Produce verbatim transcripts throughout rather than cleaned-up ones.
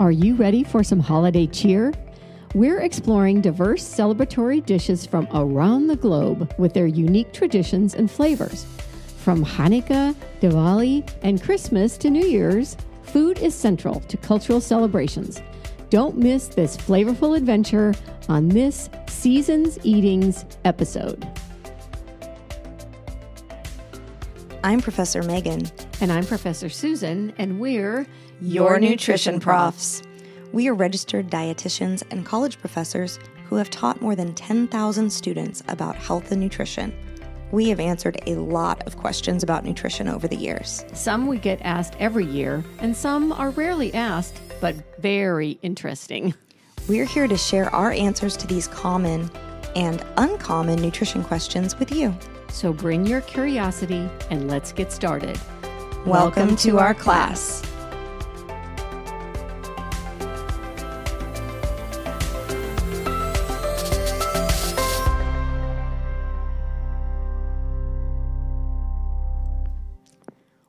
Are you ready for some holiday cheer? We're exploring diverse celebratory dishes from around the globe with their unique traditions and flavors. From Hanukkah, Diwali, and Christmas to New Year's, food is central to cultural celebrations. Don't miss this flavorful adventure on this Seasons Eatings episode. I'm Professor Megan. And I'm Professor Susan, and we're your, your nutrition profs. We are registered dietitians and college professors who have taught more than ten thousand students about health and nutrition. We have answered a lot of questions about nutrition over the years. Some we get asked every year, and some are rarely asked, but very interesting. We're here to share our answers to these common and uncommon nutrition questions with you. So bring your curiosity and let's get started. Welcome, Welcome to, to our class.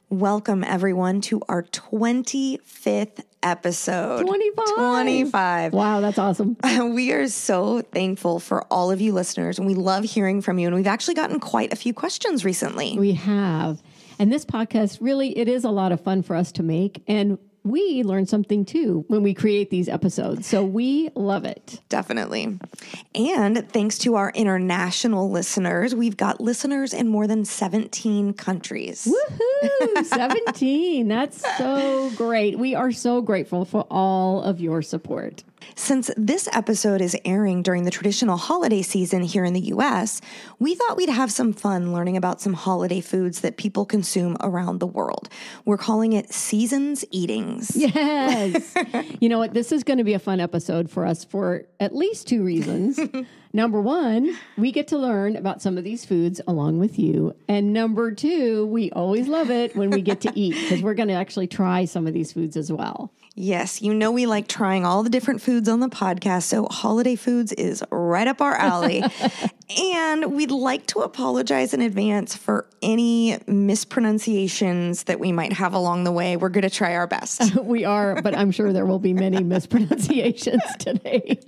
Welcome, everyone, to our twenty-fifth episode. twenty-five. twenty-five. Wow, that's awesome. We are so thankful for all of you listeners, and we love hearing from you. And we've actually gotten quite a few questions recently. We have. And this podcast, really, it is a lot of fun for us to make. And we learn something, too, when we create these episodes. So we love it. Definitely. And thanks to our international listeners, we've got listeners in more than seventeen countries. Woohoo! seventeen. That's so great. We are so grateful for all of your support. Since this episode is airing during the traditional holiday season here in the U S, we thought we'd have some fun learning about some holiday foods that people consume around the world. We're calling it Seasons Eatings. Yes. You know what? This is going to be a fun episode for us for at least two reasons. Number one, we get to learn about some of these foods along with you. And number two, we always love it when we get to eat because we're going to actually try some of these foods as well. Yes, you know we like trying all the different foods on the podcast, so holiday foods is right up our alley. And we'd like to apologize in advance for any mispronunciations that we might have along the way. We're going to try our best. We are, but I'm sure there will be many mispronunciations today.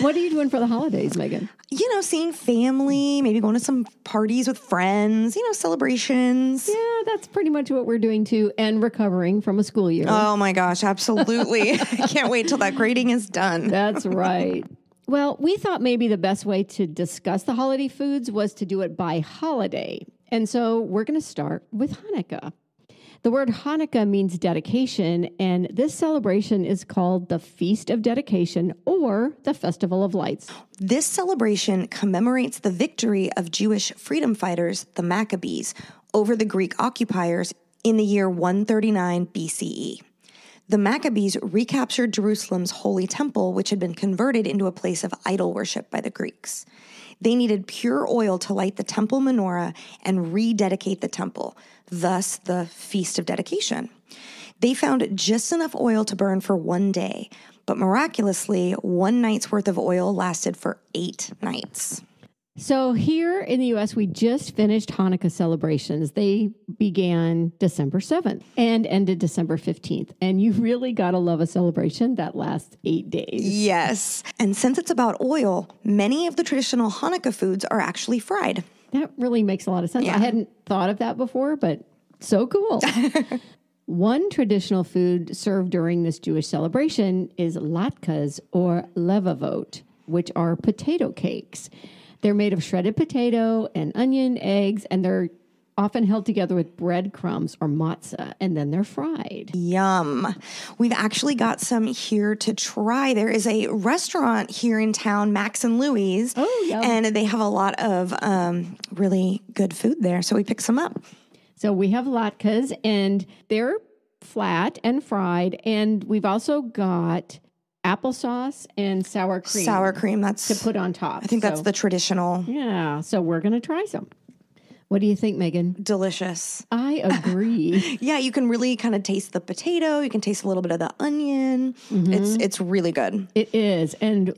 What are you doing for the holidays, Megan? You know, seeing family, maybe going to some parties with friends, you know, celebrations. Yeah, that's pretty much what we're doing too, and recovering from a school year. Oh my gosh, absolutely. I can't wait till that grading is done. That's right. Well, we thought maybe the best way to discuss the holiday foods was to do it by holiday. And so we're going to start with Hanukkah. The word Hanukkah means dedication, and this celebration is called the Feast of Dedication or the Festival of Lights. This celebration commemorates the victory of Jewish freedom fighters, the Maccabees, over the Greek occupiers in the year one thirty-nine B C E. The Maccabees recaptured Jerusalem's Holy Temple, which had been converted into a place of idol worship by the Greeks. They needed pure oil to light the temple menorah and rededicate the temple, thus the Feast of Dedication. They found just enough oil to burn for one day, but miraculously, one night's worth of oil lasted for eight nights. So here in the U S, we just finished Hanukkah celebrations. They began December seventh and ended December fifteenth. And you really got to love a celebration that lasts eight days. Yes. And since it's about oil, many of the traditional Hanukkah foods are actually fried. That really makes a lot of sense. Yeah. I hadn't thought of that before, but so cool. One traditional food served during this Jewish celebration is latkes or levavote, which are potato cakes. They're made of shredded potato and onion, eggs, and they're often held together with breadcrumbs or matzah, and then they're fried. Yum. We've actually got some here to try. There is a restaurant here in town, Max and Louie's, oh, yum. And they have a lot of um, really good food there, so we picked some up. So we have latkes, and they're flat and fried, and we've also got applesauce and sour cream. Sour cream, that's... to put on top. I think so, that's the traditional. Yeah, so we're going to try some. What do you think, Megan? Delicious. I agree. Yeah, you can really kind of taste the potato. You can taste a little bit of the onion. Mm-hmm. It's it's really good. It is, and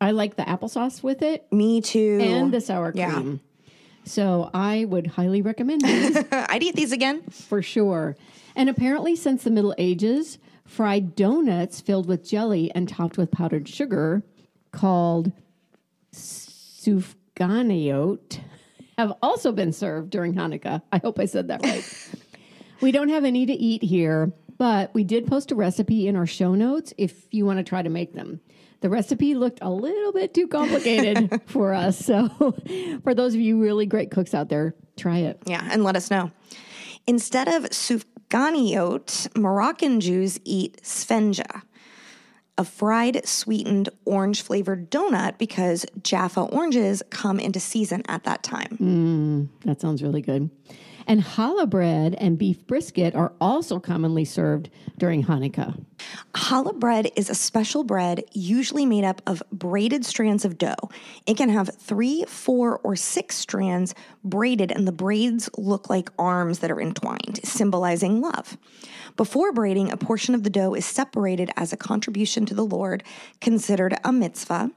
I like the applesauce with it. Me too. And the sour cream. Yeah. So I would highly recommend these. I'd eat these again. For sure. And apparently since the Middle Ages, fried donuts filled with jelly and topped with powdered sugar called sufganiyot have also been served during Hanukkah. I hope I said that right. We don't have any to eat here, but we did post a recipe in our show notes if you want to try to make them. The recipe looked a little bit too complicated for us. So for those of you really great cooks out there, try it. Yeah, and let us know. Instead of sufganiyot, Moroccan Jews eat sfenja, a fried sweetened orange-flavored donut, because Jaffa oranges come into season at that time. Mm, that sounds really good. And challah bread and beef brisket are also commonly served during Hanukkah. Challah bread is a special bread usually made up of braided strands of dough. It can have three, four, or six strands braided, and the braids look like arms that are entwined, symbolizing love. Before braiding, a portion of the dough is separated as a contribution to the Lord, considered a mitzvah,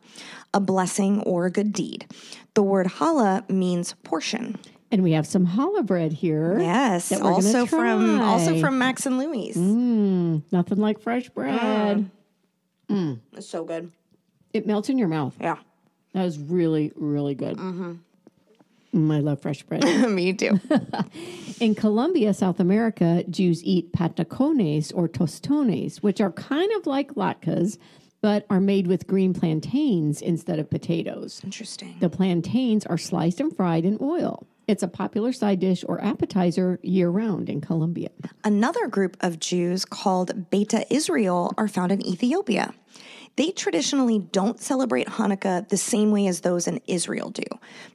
a blessing, or a good deed. The word challah means portion. And we have some challah bread here. Yes, that we're also try. from also from Max and Louie's. Mm, nothing like fresh bread. Mm. Mm. It's so good. It melts in your mouth. Yeah, that is really really good. Mm-hmm. Mm, I love fresh bread. Me too. In Colombia, South America, Jews eat patacones or tostones, which are kind of like latkes, but are made with green plantains instead of potatoes. Interesting. The plantains are sliced and fried in oil. It's a popular side dish or appetizer year-round in Colombia. Another group of Jews called Beta Israel are found in Ethiopia. They traditionally don't celebrate Hanukkah the same way as those in Israel do,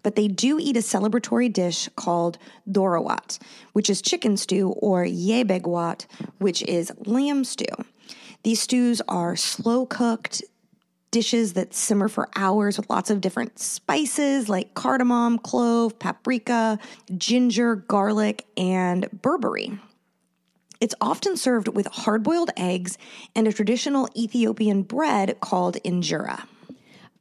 but they do eat a celebratory dish called Doro Wat, which is chicken stew, or Yebeg Wat, which is lamb stew. These stews are slow-cooked dishes that simmer for hours with lots of different spices like cardamom, clove, paprika, ginger, garlic, and berbere. It's often served with hard-boiled eggs and a traditional Ethiopian bread called injera.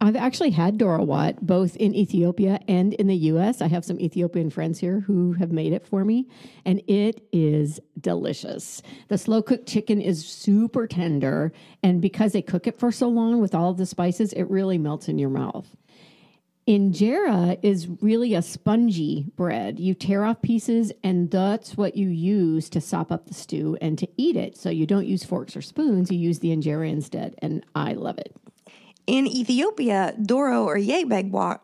I've actually had Doro Wat both in Ethiopia and in the U S I have some Ethiopian friends here who have made it for me, and it is delicious. The slow-cooked chicken is super tender, and because they cook it for so long with all of the spices, it really melts in your mouth. Injera is really a spongy bread. You tear off pieces, and that's what you use to sop up the stew and to eat it. So you don't use forks or spoons. You use the injera instead, and I love it. In Ethiopia, Doro or Yebeg Wat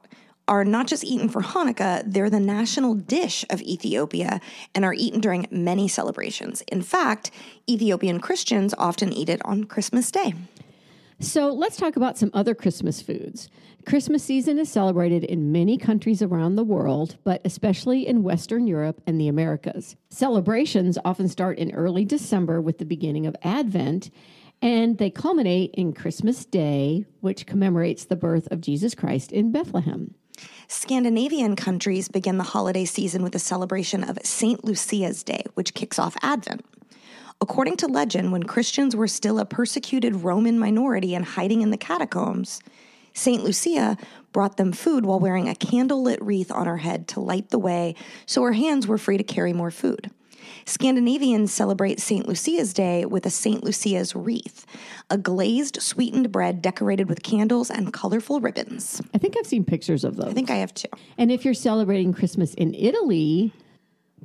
are not just eaten for Hanukkah, they're the national dish of Ethiopia and are eaten during many celebrations. In fact, Ethiopian Christians often eat it on Christmas Day. So let's talk about some other Christmas foods. Christmas season is celebrated in many countries around the world, but especially in Western Europe and the Americas. Celebrations often start in early December with the beginning of Advent, and they culminate in Christmas Day, which commemorates the birth of Jesus Christ in Bethlehem. Scandinavian countries begin the holiday season with a celebration of Saint Lucia's Day, which kicks off Advent. According to legend, when Christians were still a persecuted Roman minority and hiding in the catacombs, Saint Lucia brought them food while wearing a candlelit wreath on her head to light the way, so her hands were free to carry more food. Scandinavians celebrate Saint Lucia's Day with a Saint Lucia's wreath, a glazed sweetened bread decorated with candles and colorful ribbons. I think I've seen pictures of those. I think I have too. And if you're celebrating Christmas in Italy,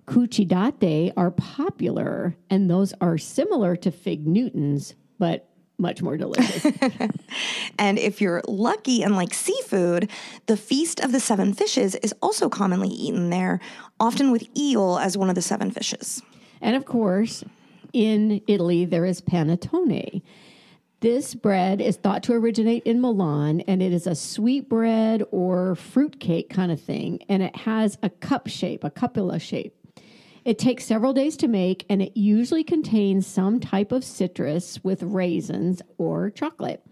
cuccidate are popular, and those are similar to fig Newtons, but much more delicious. And if you're lucky and like seafood, the Feast of the Seven Fishes is also commonly eaten there, often with eel as one of the seven fishes. And of course, in Italy, there is panettone. This bread is thought to originate in Milan, and it is a sweet bread or fruitcake kind of thing, and it has a cup shape, a cupola shape. It takes several days to make, and it usually contains some type of citrus with raisins or chocolate.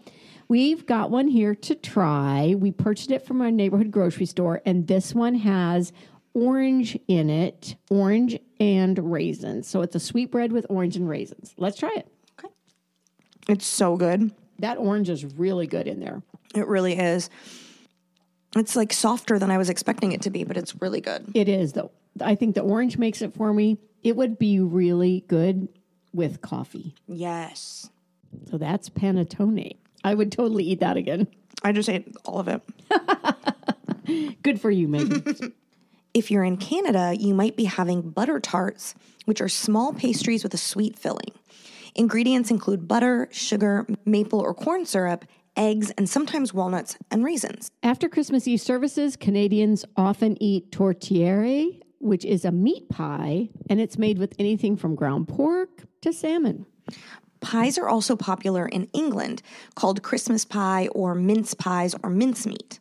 We've got one here to try. We purchased it from our neighborhood grocery store, and this one has orange in it, orange and raisins. So it's a sweet bread with orange and raisins. Let's try it. Okay. It's so good. That orange is really good in there. It really is. It's like softer than I was expecting it to be, but it's really good. It is, though. I think the orange makes it for me. It would be really good with coffee. Yes. So that's panettone. I would totally eat that again. I just ate all of it. Good for you, Megan. If you're in Canada, you might be having butter tarts, which are small pastries with a sweet filling. Ingredients include butter, sugar, maple or corn syrup, eggs, and sometimes walnuts and raisins. After Christmas Eve services, Canadians often eat tortiere, which is a meat pie, and it's made with anything from ground pork to salmon. Pies are also popular in England, called Christmas pie or mince pies or mincemeat.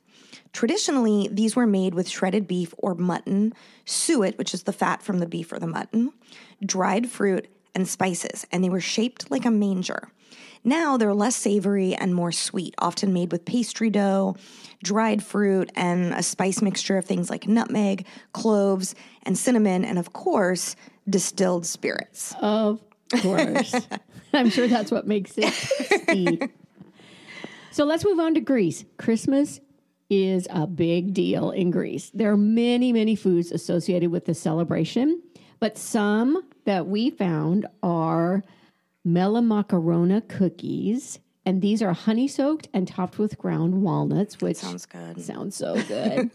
Traditionally, these were made with shredded beef or mutton, suet, which is the fat from the beef or the mutton, dried fruit, and spices, and they were shaped like a manger. Now they're less savory and more sweet, often made with pastry dough, dried fruit, and a spice mixture of things like nutmeg, cloves, and cinnamon, and of course, distilled spirits. Of course. I'm sure that's what makes it steep. So let's move on to Greece. Christmas is a big deal in Greece. There are many, many foods associated with the celebration, but some that we found are melamacarona cookies, and these are honey-soaked and topped with ground walnuts, which sounds good. Sounds so good.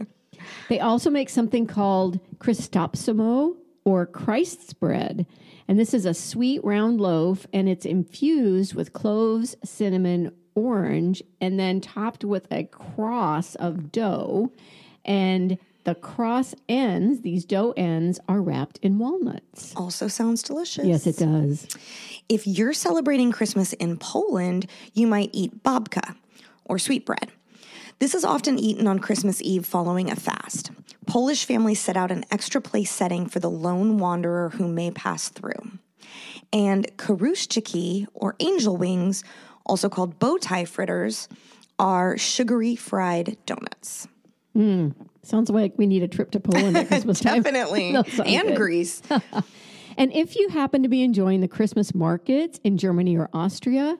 They also make something called Christopsimo or Christ's bread, and this is a sweet round loaf, and it's infused with cloves, cinnamon, orange, and then topped with a cross of dough, and the cross ends, these dough ends, are wrapped in walnuts. Also sounds delicious. Yes, it does. If you're celebrating Christmas in Poland, you might eat babka, or sweetbread. This is often eaten on Christmas Eve following a fast. Polish families set out an extra place setting for the lone wanderer who may pass through. And karuszczyki, or angel wings, also called bow tie fritters, are sugary fried donuts. Mm. Sounds like we need a trip to Poland at Christmas time. Definitely. And good. Greece. And if you happen to be enjoying the Christmas markets in Germany or Austria,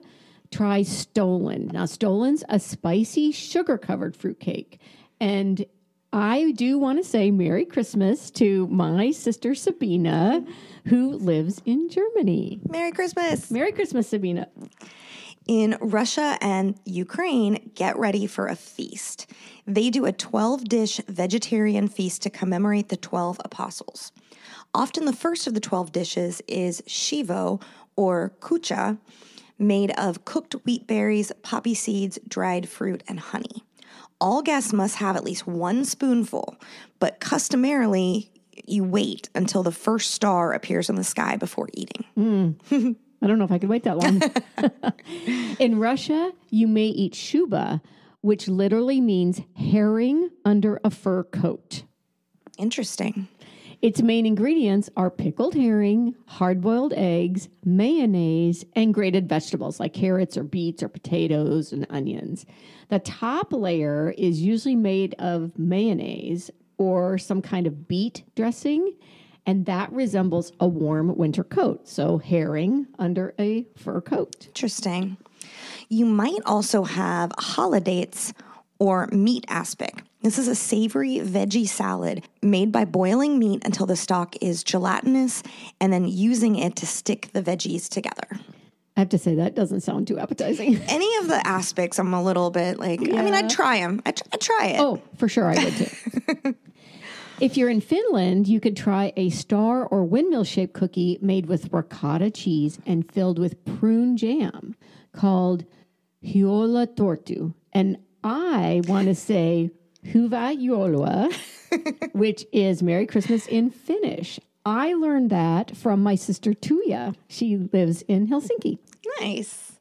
try Stollen. Now, Stollen's a spicy sugar-covered fruitcake. And I do want to say Merry Christmas to my sister Sabina, who lives in Germany. Merry Christmas. Merry Christmas, Sabina. In Russia and Ukraine, get ready for a feast. They do a twelve-dish vegetarian feast to commemorate the twelve apostles. Often the first of the twelve dishes is shivo, or kucha, made of cooked wheat berries, poppy seeds, dried fruit, and honey. All guests must have at least one spoonful, but customarily you wait until the first star appears in the sky before eating. Mm. I don't know if I could wait that long. In Russia, you may eat shuba, which literally means herring under a fur coat. Interesting. Its main ingredients are pickled herring, hard-boiled eggs, mayonnaise, and grated vegetables like carrots or beets or potatoes and onions. The top layer is usually made of mayonnaise or some kind of beet dressing, and that resembles a warm winter coat. So herring under a fur coat. Interesting. You might also have challah or meat aspic. This is a savory veggie salad made by boiling meat until the stock is gelatinous and then using it to stick the veggies together. I have to say, that doesn't sound too appetizing. Any of the aspics, I'm a little bit like, yeah. I mean, I'd try them. I'd, I'd try it. Oh, for sure I would too. If you're in Finland, you could try a star or windmill-shaped cookie made with ricotta cheese and filled with prune jam called hyolatortu. And I want to say hyvää joulua, which is Merry Christmas in Finnish. I learned that from my sister Tuija. She lives in Helsinki. Nice.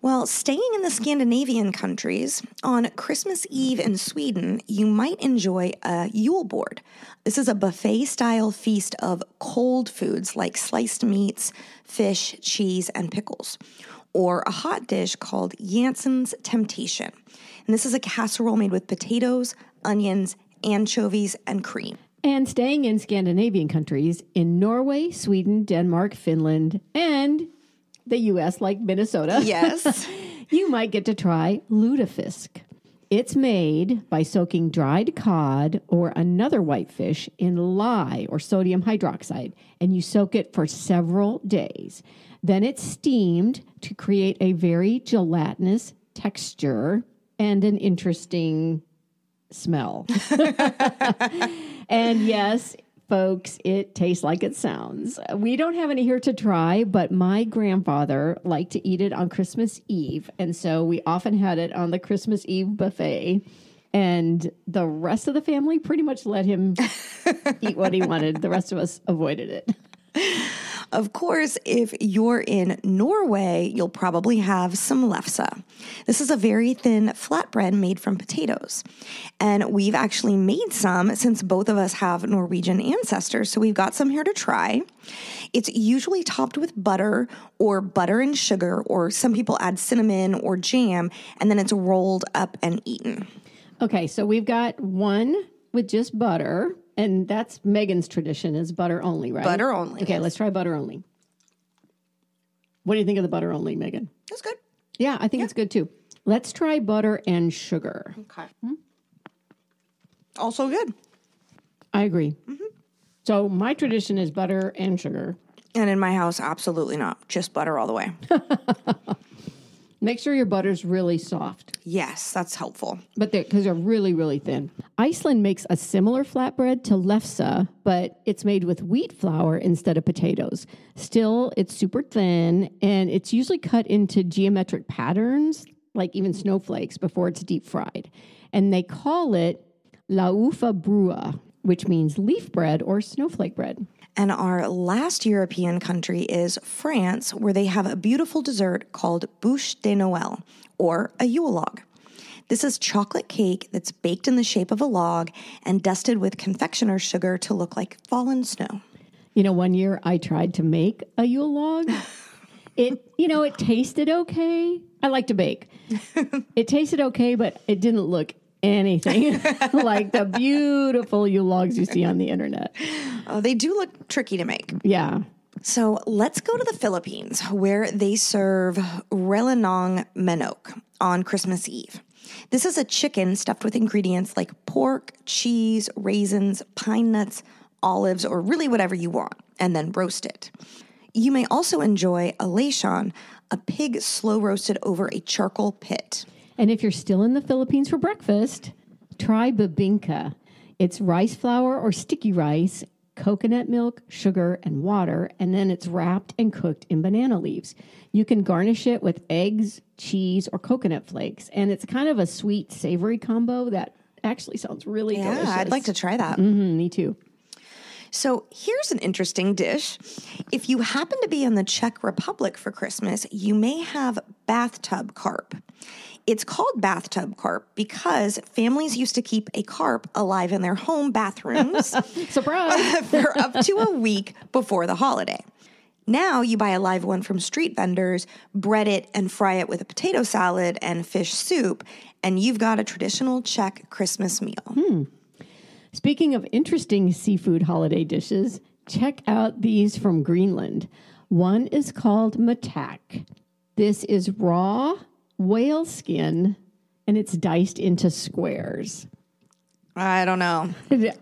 Well, staying in the Scandinavian countries, on Christmas Eve in Sweden, you might enjoy a Yule board. This is a buffet-style feast of cold foods like sliced meats, fish, cheese, and pickles, or a hot dish called Janssen's Temptation. And this is a casserole made with potatoes, onions, anchovies, and cream. And staying in Scandinavian countries, in Norway, Sweden, Denmark, Finland, and the U S, like Minnesota. Yes. You might get to try lutefisk. It's made by soaking dried cod or another whitefish in lye or sodium hydroxide, and you soak it for several days. Then it's steamed to create a very gelatinous texture and an interesting smell. And yes, folks, it tastes like it sounds. We don't have any here to try, but my grandfather liked to eat it on Christmas Eve. And so we often had it on the Christmas Eve buffet. And the rest of the family pretty much let him eat what he wanted. The rest of us avoided it. Of course, if you're in Norway, you'll probably have some lefse. This is a very thin flatbread made from potatoes. And we've actually made some since both of us have Norwegian ancestors, so we've got some here to try. It's usually topped with butter or butter and sugar, or some people add cinnamon or jam, and then it's rolled up and eaten. Okay, so we've got one with just butter. And that's Megan's tradition, is butter only, right? Butter only. Okay, yes. Let's try butter only. What do you think of the butter only, Megan? That's good. Yeah, I think yeah. it's good too. Let's try butter and sugar. Okay. Hmm? Also good. I agree. Mm-hmm. So my tradition is butter and sugar. And in my house, absolutely not. Just butter all the way. Make sure your butter's really soft. Yes, that's helpful. But they're, because they're really, really thin. Iceland makes a similar flatbread to lefse, but it's made with wheat flour instead of potatoes. Still, it's super thin, and it's usually cut into geometric patterns, like even snowflakes, before it's deep fried. And they call it laufa brua, which means leaf bread or snowflake bread. And our last European country is France, where they have a beautiful dessert called bûche de Noël, or a Yule log. This is chocolate cake that's baked in the shape of a log and dusted with confectioner's sugar to look like fallen snow. You know, one year I tried to make a Yule log. It, you know, it tasted okay. I like to bake. It tasted okay, but it didn't look anything like the beautiful Yule logs you see on the internet. Oh, they do look tricky to make. Yeah. So let's go to the Philippines, where they serve relanong manok on Christmas Eve. This is a chicken stuffed with ingredients like pork, cheese, raisins, pine nuts, olives, or really whatever you want, and then roast it. You may also enjoy a lechon, a pig slow roasted over a charcoal pit. And if you're still in the Philippines for breakfast, try bibingka. It's rice flour or sticky rice, coconut milk, sugar, and water, and then it's wrapped and cooked in banana leaves. You can garnish it with eggs, cheese, or coconut flakes, and it's kind of a sweet, savory combo that actually sounds really yeah, delicious. Yeah, I'd like to try that. Mm-hmm, me too. So here's an interesting dish. If you happen to be in the Czech Republic for Christmas, you may have bathtub carp. It's called bathtub carp because families used to keep a carp alive in their home bathrooms Surprise! for up to a week before the holiday. Now you buy a live one from street vendors, bread it, and fry it with a potato salad and fish soup, and you've got a traditional Czech Christmas meal. Hmm. Speaking of interesting seafood holiday dishes, check out these from Greenland. One is called matak. This is raw whale skin, and it's diced into squares. I don't know.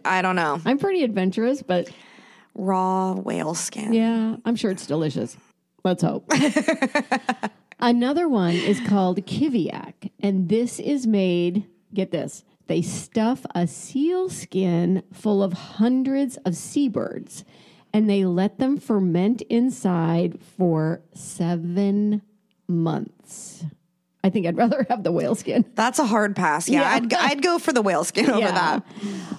I don't know. I'm pretty adventurous, but... Raw whale skin. Yeah, I'm sure it's delicious. Let's hope. Another one is called kiviak, and this is made, get this, they stuff a seal skin full of hundreds of seabirds, and they let them ferment inside for seven months. I think I'd rather have the whale skin. That's a hard pass. Yeah, yeah. I'd, I'd go for the whale skin over yeah. that.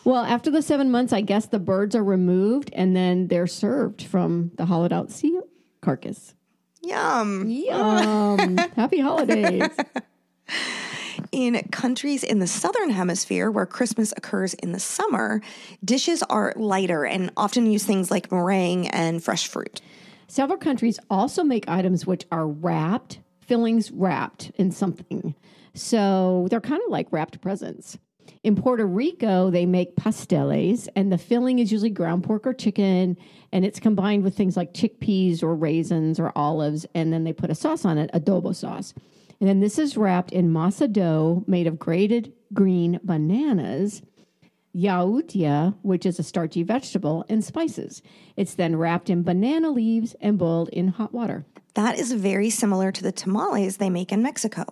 Well, after the seven months, I guess the birds are removed and then they're served from the hollowed out sea carcass. Yum. Yum. Happy holidays. In countries in the southern hemisphere where Christmas occurs in the summer, dishes are lighter and often use things like meringue and fresh fruit. Several countries also make items which are wrapped, fillings wrapped in something. So they're kind of like wrapped presents. In Puerto Rico, they make pasteles, and the filling is usually ground pork or chicken, and it's combined with things like chickpeas or raisins or olives, and then they put a sauce on it, adobo sauce. And then this is wrapped in masa dough made of grated green bananas, yaourtia, which is a starchy vegetable, and spices. It's then wrapped in banana leaves and boiled in hot water. That is very similar to the tamales they make in Mexico,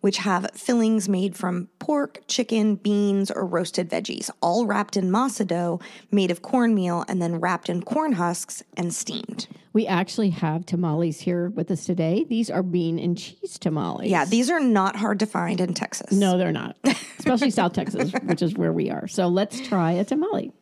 which have fillings made from pork, chicken, beans, or roasted veggies, all wrapped in masa dough made of cornmeal and then wrapped in corn husks and steamed. We actually have tamales here with us today. These are bean and cheese tamales. Yeah, these are not hard to find in Texas. No, they're not, especially South Texas, which is where we are. So let's try a tamale.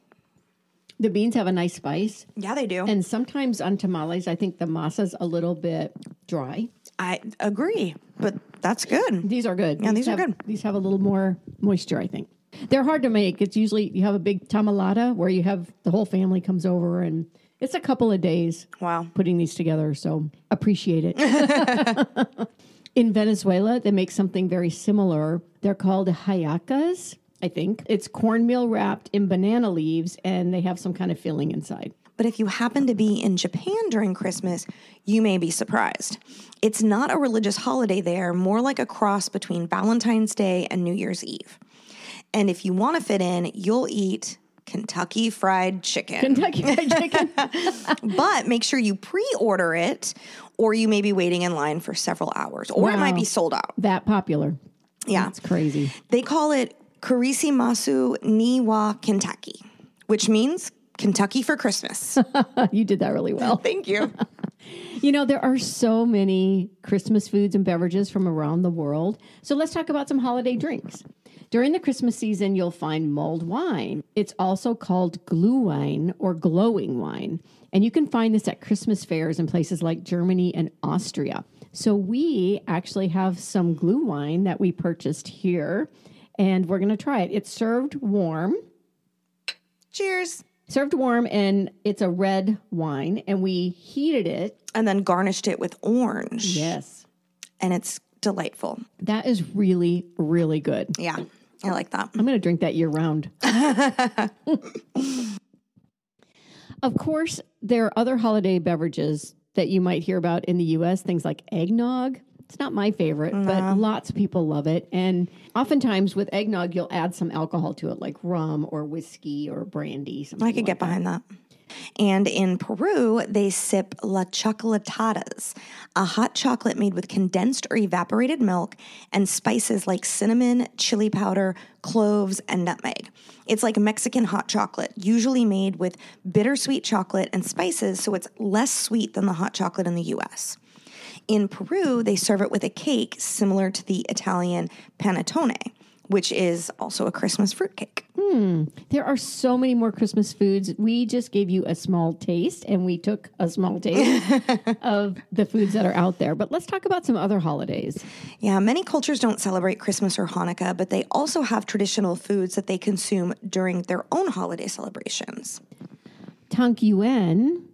The beans have a nice spice. Yeah, they do. And sometimes on tamales, I think the masa's a little bit dry. I agree, but that's good. These are good. Yeah, these, these are have, good. These have a little more moisture, I think. They're hard to make. It's usually you have a big tamalada where you have the whole family comes over, and it's a couple of days wow. putting these together, so appreciate it. In Venezuela, they make something very similar. They're called hallacas. I think. It's cornmeal wrapped in banana leaves, and they have some kind of filling inside. But if you happen to be in Japan during Christmas, you may be surprised. It's not a religious holiday there, more like a cross between Valentine's Day and New Year's Eve. And if you want to fit in, you'll eat Kentucky Fried Chicken. Kentucky Fried Chicken. But make sure you pre-order it, or you may be waiting in line for several hours, or wow. it might be sold out. That popular. Yeah. That's crazy. They call it Kurisimasu Niwa Kentucky, which means Kentucky for Christmas. You did that really well. Thank you. You know, there are so many Christmas foods and beverages from around the world. So let's talk about some holiday drinks. During the Christmas season, you'll find mulled wine. It's also called glühwein or glowing wine. And you can find this at Christmas fairs in places like Germany and Austria. So we actually have some glühwein that we purchased here. And we're going to try it. It's served warm. Cheers. Served warm, and it's a red wine. And we heated it. And then garnished it with orange. Yes. And it's delightful. That is really, really good. Yeah, I like that. I'm going to drink that year round. Of course, there are other holiday beverages that you might hear about in the U S, things like eggnog. It's not my favorite, no. but lots of people love it. And oftentimes with eggnog, you'll add some alcohol to it, like rum or whiskey or brandy. Something I could like get that. behind that. And in Peru, they sip la chocolatadas, a hot chocolate made with condensed or evaporated milk and spices like cinnamon, chili powder, cloves, and nutmeg. It's like Mexican hot chocolate, usually made with bittersweet chocolate and spices, so it's less sweet than the hot chocolate in the U S In Peru, they serve it with a cake similar to the Italian panettone, which is also a Christmas fruitcake. Hmm. There are so many more Christmas foods. We just gave you a small taste, and we took a small taste of the foods that are out there. But let's talk about some other holidays. Yeah, many cultures don't celebrate Christmas or Hanukkah, but they also have traditional foods that they consume during their own holiday celebrations. Tangyuan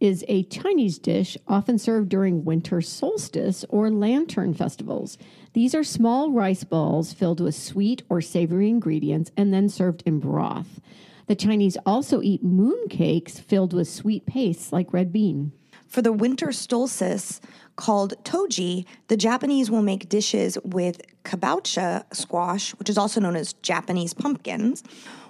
is a Chinese dish often served during winter solstice or lantern festivals. These are small rice balls filled with sweet or savory ingredients and then served in broth. The Chinese also eat mooncakes filled with sweet pastes like red bean. For the winter solstice, called toji, the Japanese will make dishes with kabocha squash, which is also known as Japanese pumpkins.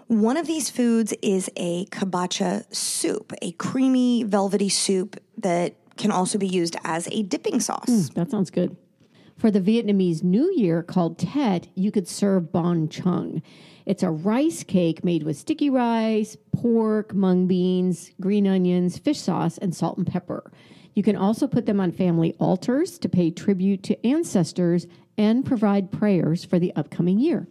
One of these foods is a kabocha soup, a creamy, velvety soup that can also be used as a dipping sauce. Mm, that sounds good. For the Vietnamese New Year called Tet, you could serve banh chung. It's a rice cake made with sticky rice, pork, mung beans, green onions, fish sauce, and salt and pepper. You can also put them on family altars to pay tribute to ancestors and provide prayers for the upcoming year.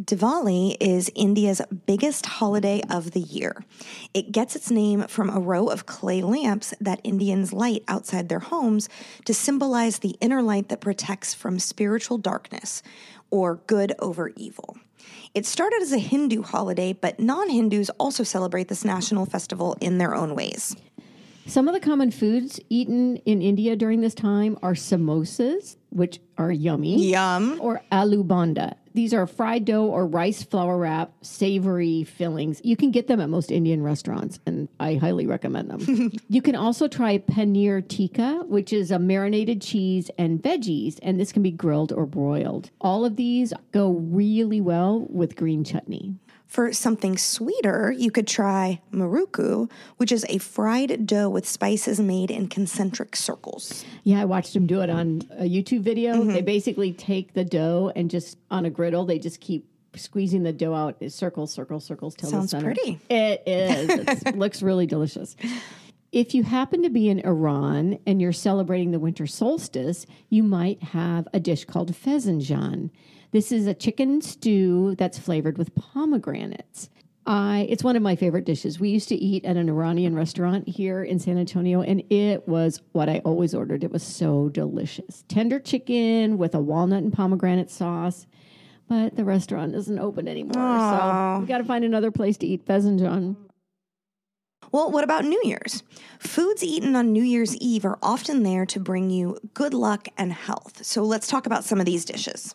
Diwali is India's biggest holiday of the year. It gets its name from a row of clay lamps that Indians light outside their homes to symbolize the inner light that protects from spiritual darkness, or good over evil. It started as a Hindu holiday, but non-Hindus also celebrate this national festival in their own ways. Some of the common foods eaten in India during this time are samosas, which are yummy, Yum. or aloo banda. These are fried dough or rice flour wrap, savory fillings. You can get them at most Indian restaurants, and I highly recommend them. You can also try paneer tikka, which is a marinated cheese and veggies, and this can be grilled or broiled. All of these go really well with green chutney. For something sweeter, you could try maruku, which is a fried dough with spices made in concentric circles. Yeah, I watched them do it on a YouTube video. Mm-hmm. They basically take the dough and just on a griddle, they just keep squeezing the dough out, circles, circles, circles till the center. Sounds pretty. It is. It looks really delicious. If you happen to be in Iran and you're celebrating the winter solstice, you might have a dish called sfenja. This is a chicken stew that's flavored with pomegranates. I, it's one of my favorite dishes. We used to eat at an Iranian restaurant here in San Antonio, and it was what I always ordered. It was so delicious. Tender chicken with a walnut and pomegranate sauce, but the restaurant isn't open anymore. Aww. So we got to find another place to eat sfenja. Well, what about New Year's? Foods eaten on New Year's Eve are often there to bring you good luck and health. So let's talk about some of these dishes.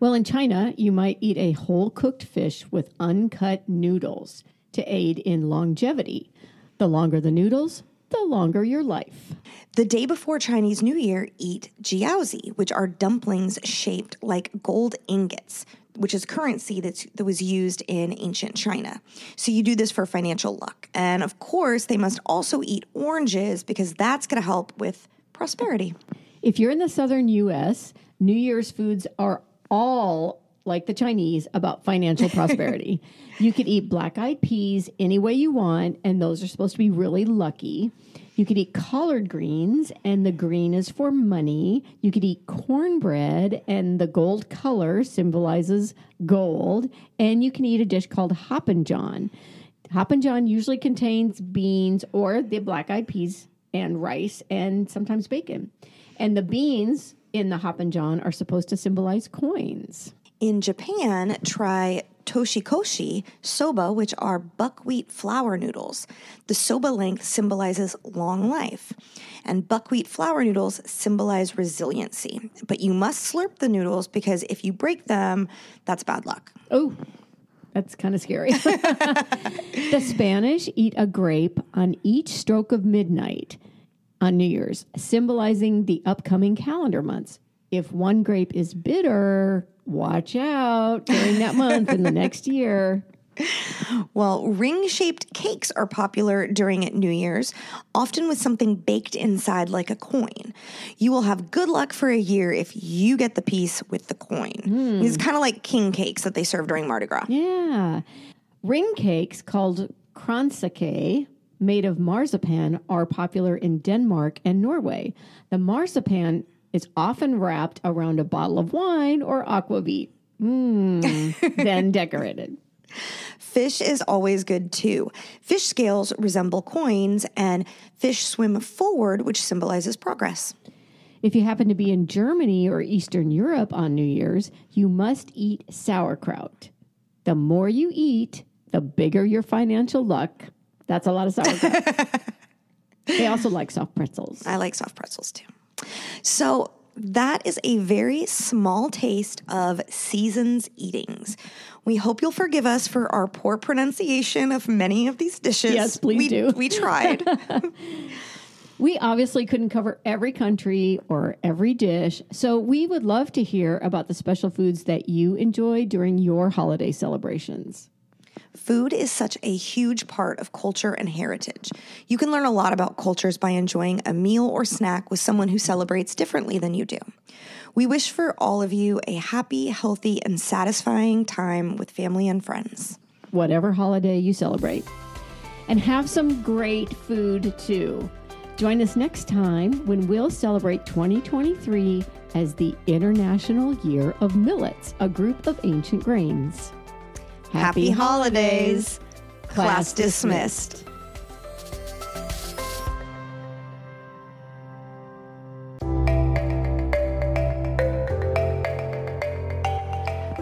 Well, in China, you might eat a whole cooked fish with uncut noodles to aid in longevity. The longer the noodles, the longer your life. The day before Chinese New Year, eat jiaozi, which are dumplings shaped like gold ingots, which is currency that's, that was used in ancient China. So you do this for financial luck. And of course, they must also eat oranges because that's going to help with prosperity. If you're in the southern U S, New Year's foods are all, like the Chinese, about financial prosperity. You could eat black-eyed peas any way you want, and those are supposed to be really lucky. You could eat collard greens, and the green is for money. You could eat cornbread, and the gold color symbolizes gold. And you can eat a dish called hoppinjon. Hoppinjon usually contains beans or the black-eyed peas and rice and sometimes bacon. And the beans in the hoppinjon are supposed to symbolize coins. In Japan, try toshikoshi soba, which are buckwheat flour noodles. The soba length symbolizes long life, and buckwheat flour noodles symbolize resiliency. But you must slurp the noodles because if you break them, that's bad luck. Oh, that's kind of scary. The Spanish eat a grape on each stroke of midnight on New Year's, symbolizing the upcoming calendar months. If one grape is bitter, watch out during that month and the next year. Well, ring-shaped cakes are popular during New Year's, often with something baked inside like a coin. You will have good luck for a year if you get the piece with the coin. Mm. It's kind of like king cakes that they serve during Mardi Gras. Yeah. Ring cakes called kransake, made of marzipan, are popular in Denmark and Norway. The marzipan is often wrapped around a bottle of wine or aquavit, mm, then decorated. Fish is always good, too. Fish scales resemble coins, and fish swim forward, which symbolizes progress. If you happen to be in Germany or Eastern Europe on New Year's, you must eat sauerkraut. The more you eat, the bigger your financial luck. That's a lot of sauerkraut. They also like soft pretzels. I like soft pretzels, too. So that is a very small taste of season's eatings. We hope you'll forgive us for our poor pronunciation of many of these dishes. Yes, please we, do. We tried. We obviously couldn't cover every country or every dish, so we would love to hear about the special foods that you enjoy during your holiday celebrations. Food is such a huge part of culture and heritage. You can learn a lot about cultures by enjoying a meal or snack with someone who celebrates differently than you do. We wish for all of you a happy, healthy, and satisfying time with family and friends, whatever holiday you celebrate. And have some great food, too. Join us next time when we'll celebrate twenty twenty-three as the International Year of Millets, a group of ancient grains. Happy holidays. Class dismissed.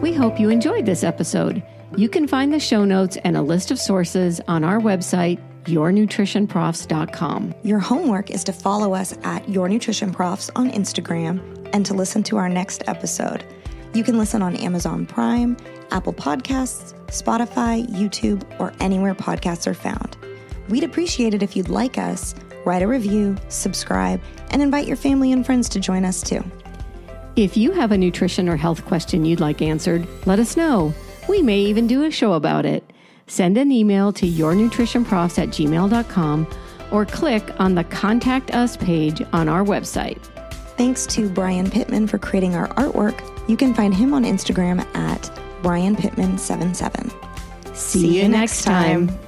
We hope you enjoyed this episode. You can find the show notes and a list of sources on our website, your nutrition profs dot com. Your homework is to follow us at yournutritionprofs on Instagram and to listen to our next episode. You can listen on Amazon Prime, Apple Podcasts, Spotify, YouTube, or anywhere podcasts are found. We'd appreciate it if you'd like us, write a review, subscribe, and invite your family and friends to join us too. If you have a nutrition or health question you'd like answered, let us know. We may even do a show about it. Send an email to yournutritionprofs at gmail dot com or click on the Contact Us page on our website. Thanks to Brian Pittman for creating our artwork. You can find him on Instagram at Brian Pittman seventy-seven. See you next time.